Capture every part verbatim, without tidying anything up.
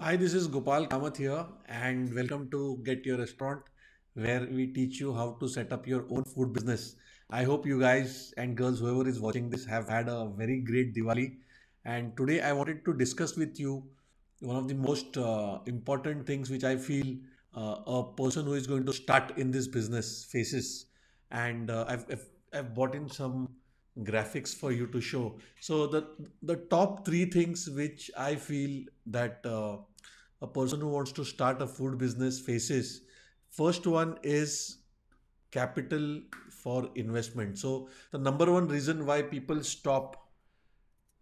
Hi, this is Gopal Kamath here and welcome to Get Your Restaurant, where we teach you how to set up your own food business. I hope you guys and girls, whoever is watching this, have had a very great Diwali. And today I wanted to discuss with you one of the most uh, important things which I feel uh, a person who is going to start in this business faces. And uh, I've, I've, I've brought in some graphics for you to show. So the, the top three things which I feel that uh, a person who wants to start a food business faces. First one is capital for investment. So the number one reason why people stop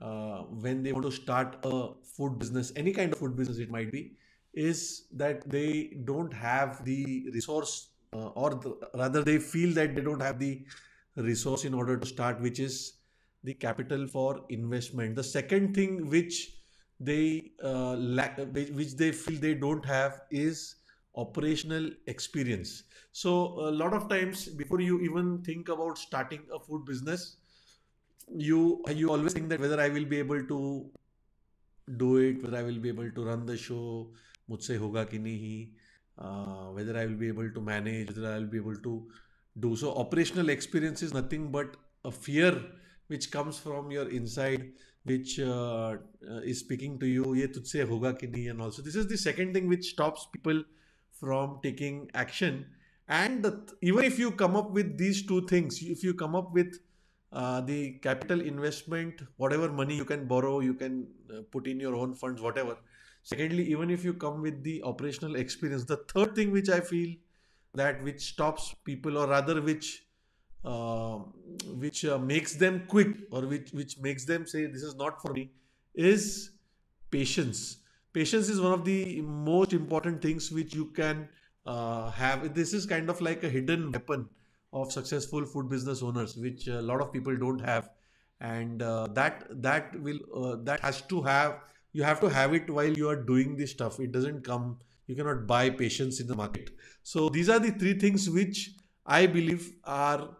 uh, when they want to start a food business, any kind of food business it might be, is that they don't have the resource uh, or the, rather they feel that they don't have the resource in order to start, which is the capital for investment. The second thing which they uh, lack, which they feel they don't have, is operational experience. So a lot of times before you even think about starting a food business, you you always think that whether I will be able to do it, whether I will be able to run the show, mujhse hoga ki nahi, uh, whether I will be able to manage, whether I will be able to do. So operational experience is nothing but a fear which comes from your inside, which uh, is speaking to you, ye tujhse hoga ki nahi. And also this is the second thing which stops people from taking action. And the th even if you come up with these two things, if you come up with uh, the capital investment, whatever money you can borrow, you can uh, put in your own funds, whatever. Secondly, even if you come with the operational experience, the third thing which I feel that which stops people, or rather which uh, which uh, makes them quit, or which which makes them say this is not for me, is patience. Patience is one of the most important things which you can uh, have. This is kind of like a hidden weapon of successful food business owners, which a lot of people don't have. And uh, that that will uh, that has to have you have to have it while you are doing this stuff. It doesn't come. You cannot buy patience in the market. So these are the three things which I believe are,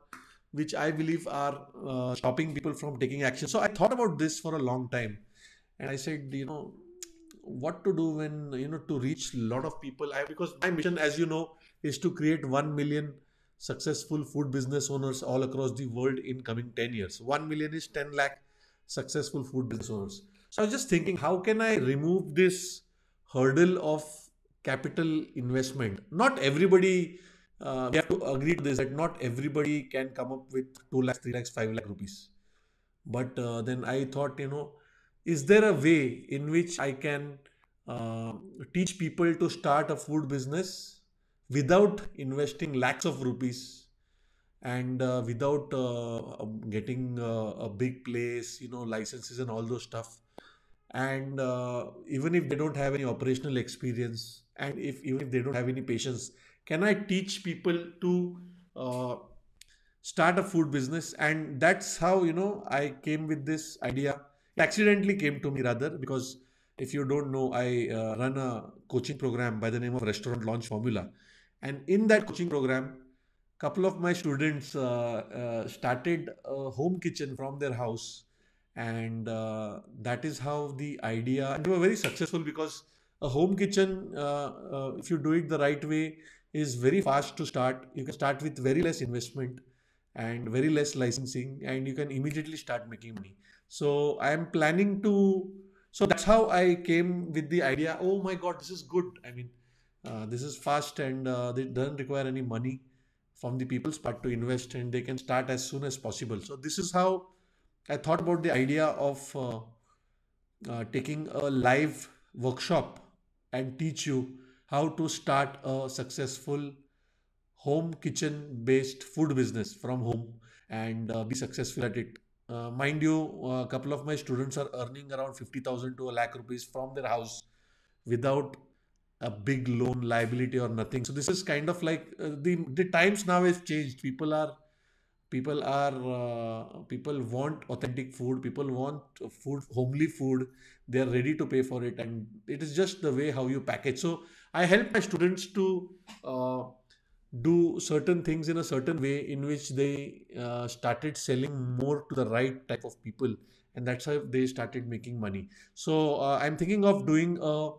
which I believe are uh, stopping people from taking action. So I thought about this for a long time, and I said, you know, what to do when, you know, to reach a lot of people. I, because my mission, as you know, is to create one million successful food business owners all across the world in coming ten years. one million is ten lakh successful food business owners. So I was just thinking, how can I remove this hurdle of capital investment? Not everybody, uh, we have to agree to this, that not everybody can come up with two lakhs, three lakhs, five lakh rupees. But uh, then I thought, you know, is there a way in which I can uh, teach people to start a food business without investing lakhs of rupees, and uh, without uh, getting uh, a big place, you know, licenses and all those stuff. And uh, even if they don't have any operational experience, and if even if they don't have any patience, can I teach people to uh, start a food business? And that's how, you know, I came with this idea. It accidentally came to me, rather, because if you don't know, I uh, run a coaching program by the name of Restaurant Launch Formula. And in that coaching program, a couple of my students uh, uh, started a home kitchen from their house. And uh, that is how the idea, and they were very successful, because a home kitchen, uh, uh, if you do it the right way, is very fast to start. You can start with very less investment and very less licensing, and you can immediately start making money. So I am planning to, so that's how I came with the idea. Oh my God, this is good. I mean, uh, this is fast, and uh, it doesn't require any money from the people's part to invest, and they can start as soon as possible. So this is how I thought about the idea of uh, uh, taking a live workshop and teach you how to start a successful home kitchen based food business from home, and uh, be successful at it. Uh, mind you, a uh, couple of my students are earning around fifty thousand to a lakh rupees from their house without a big loan liability or nothing. So this is kind of like uh, the, the times now have changed. People are People are, uh, people want authentic food, people want food, homely food, they are ready to pay for it, and it is just the way how you package. So I help my students to uh, do certain things in a certain way, in which they uh, started selling more to the right type of people, and that's how they started making money. So uh, I'm thinking of doing a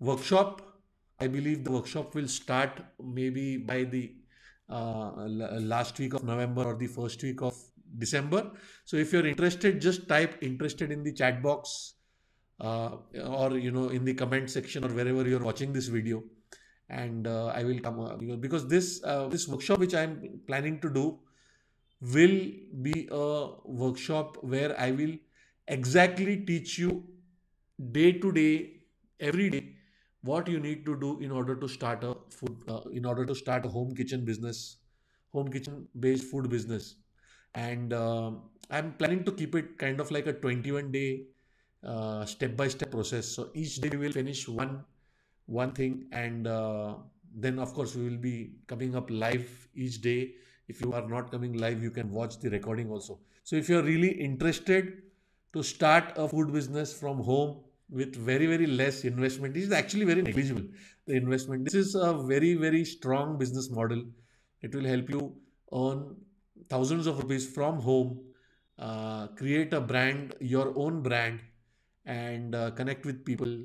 workshop. I believe the workshop will start maybe by the uh, last week of November or the first week of December. So if you're interested, just type interested in the chat box uh, or, you know, in the comment section or wherever you're watching this video. And uh, I will come up, because this, uh, this workshop which I'm planning to do will be a workshop where I will exactly teach you day to day, every day, what you need to do in order to start a food, uh, in order to start a home kitchen business, home kitchen based food business. And uh, I'm planning to keep it kind of like a twenty-one day uh, step-by-step process. So each day we will finish one one thing, and uh, then of course we will be coming up live each day. If you are not coming live, you can watch the recording also. So if you're really interested to start a food business from home with very, very less investment, this is actually very negligible, the investment. This is a very, very strong business model. It will help you earn thousands of rupees from home, uh, create a brand, your own brand, and uh, connect with people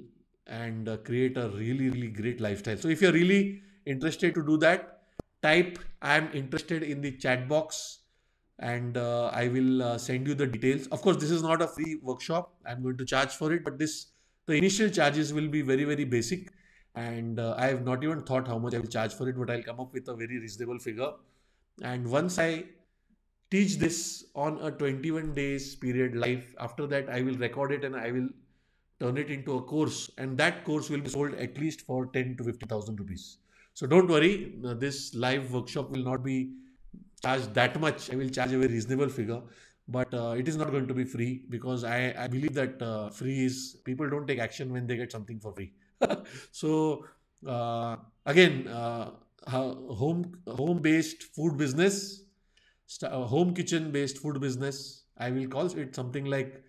and uh, create a really, really great lifestyle. So if you're really interested to do that, type I'm interested in the chat box, and uh, I will uh, send you the details. Of course, this is not a free workshop. I'm going to charge for it, but this the initial charges will be very, very basic. And uh, I have not even thought how much I will charge for it, but I'll come up with a very reasonable figure. And once I teach this on a twenty-one days period live, after that I will record it and I will turn it into a course, and that course will be sold at least for ten to fifty thousand rupees. So don't worry, this live workshop will not be charged that much. I will charge a very reasonable figure, but uh, it is not going to be free, because I, I believe that uh, free is, people don't take action when they get something for free. So uh, again, uh, home, home-based food business, home kitchen-based food business, I will call it something like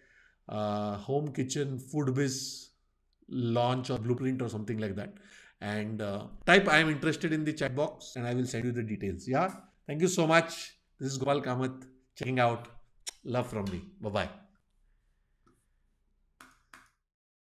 Uh, home kitchen food biz launch or blueprint or something like that. And uh, type I am interested in the chat box and I will send you the details. Yeah, thank you so much. This is Gopal Kamath checking out. Love from me. Bye bye.